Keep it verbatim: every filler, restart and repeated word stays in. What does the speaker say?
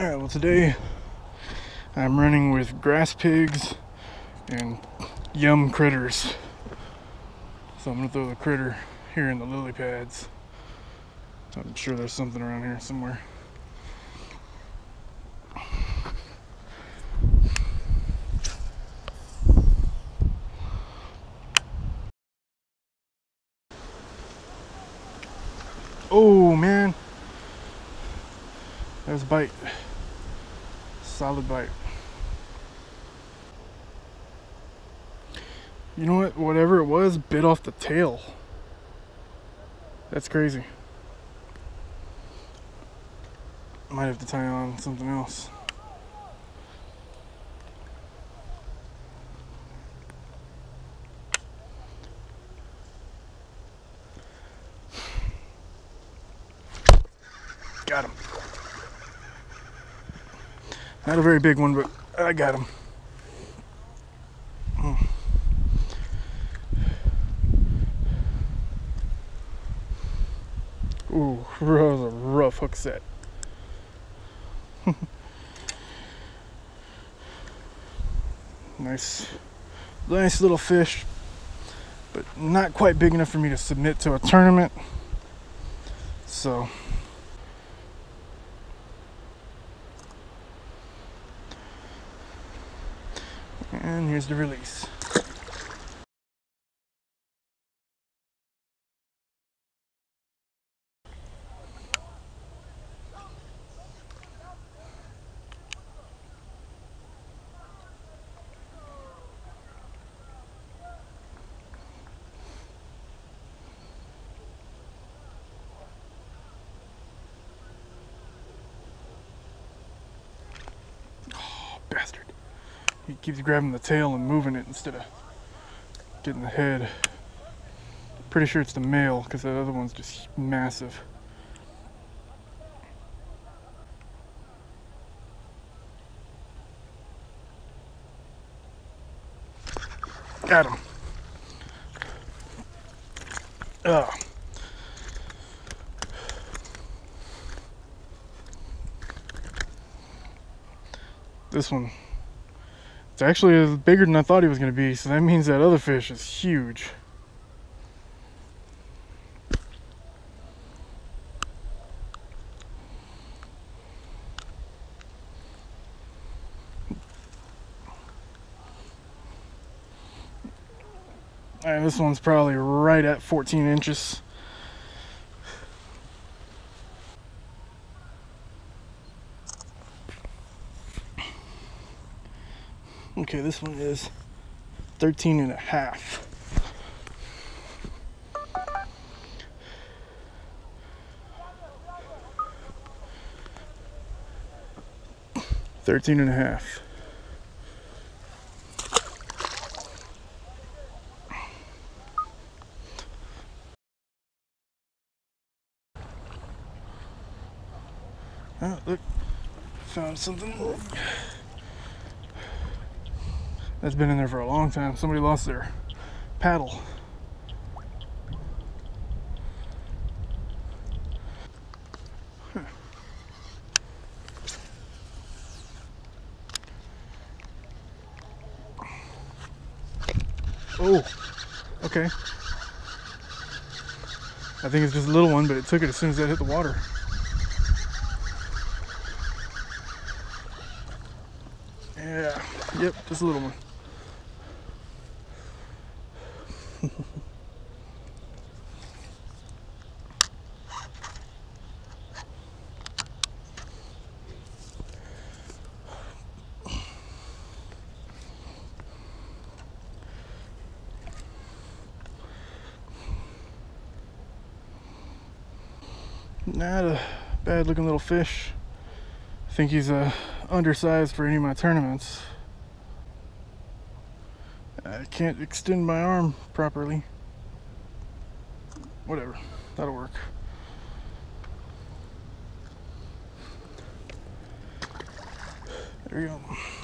Alright, well today I'm running with grass pigs and Yum critters. So I'm gonna throw the critter here in the lily pads. I'm sure there's something around here somewhere. Oh man, that's a bite, solid bite. You know what, whatever it was, bit off the tail. That's crazy. Might have to tie on something else. Got him. Not a very big one, but I got him. Oh. Ooh, that was a rough hook set. Nice, nice little fish, but not quite big enough for me to submit to a tournament. So. And here's the release. Oh, bastard. He keeps grabbing the tail and moving it instead of getting the head. Pretty sure it's the male because that other one's just massive. Got him. Ugh. This one. It's actually bigger than I thought he was going to be, so that means that other fish is huge. Alright, this one's probably right at fourteen inches. Okay, this one is thirteen and a half. thirteen and a half. Oh, look, found something. That's been in there for a long time. Somebody lost their paddle. Huh. Oh, okay. I think it's just a little one, but it took it as soon as that hit the water. Yeah, yep, just a little one. Not a bad looking little fish. I think he's uh, undersized for any of my tournaments. I can't extend my arm properly. Whatever, that'll work. There you go.